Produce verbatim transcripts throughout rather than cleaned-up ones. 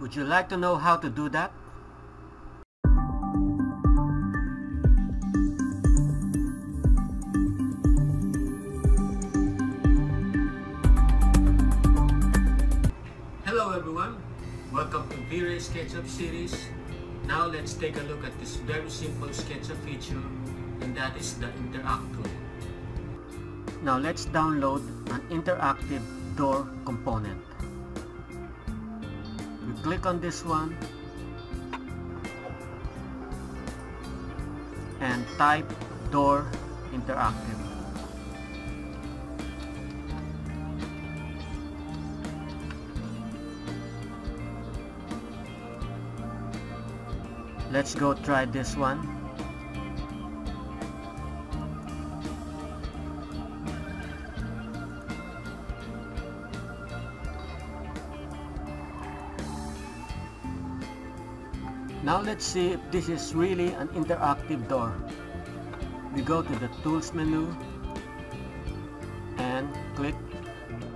Would you like to know how to do that? Hello everyone, welcome to V-Ray SketchUp series. Now let's take a look at this very simple SketchUp feature, and that is the Interact tool. Now let's download an interactive door component. We click on this one and type door interactive. Let's go try this one. Now let's see if this is really an interactive door. We go to the Tools menu and click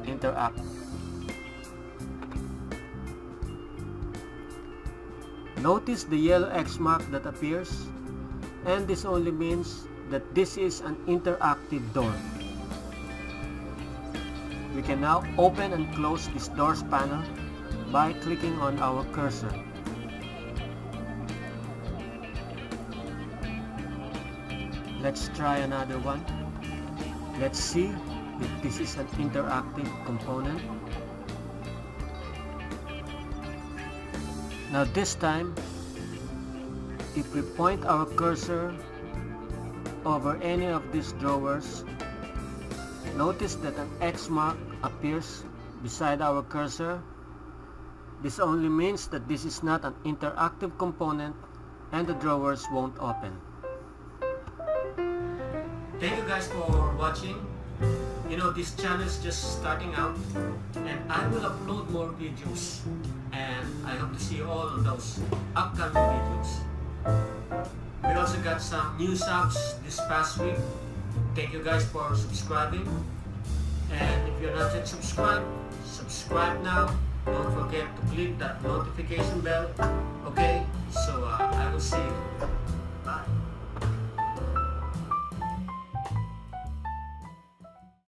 Interact. Notice the yellow X mark that appears, and this only means that this is an interactive door. We can now open and close this doors panel by clicking on our cursor. Let's try another one. Let's see if this is an interactive component. Now this time, if we point our cursor over any of these drawers, notice that an X mark appears beside our cursor. This only means that this is not an interactive component and the drawers won't open. Thank you guys for watching. You know, this channel is just starting out, and I will upload more videos, and I hope to see all of those upcoming videos. We also got some new subs this past week. Thank you guys for subscribing, and if you're not yet subscribed, subscribe now. Don't forget to click that notification bell. Okay, so uh, I will see you.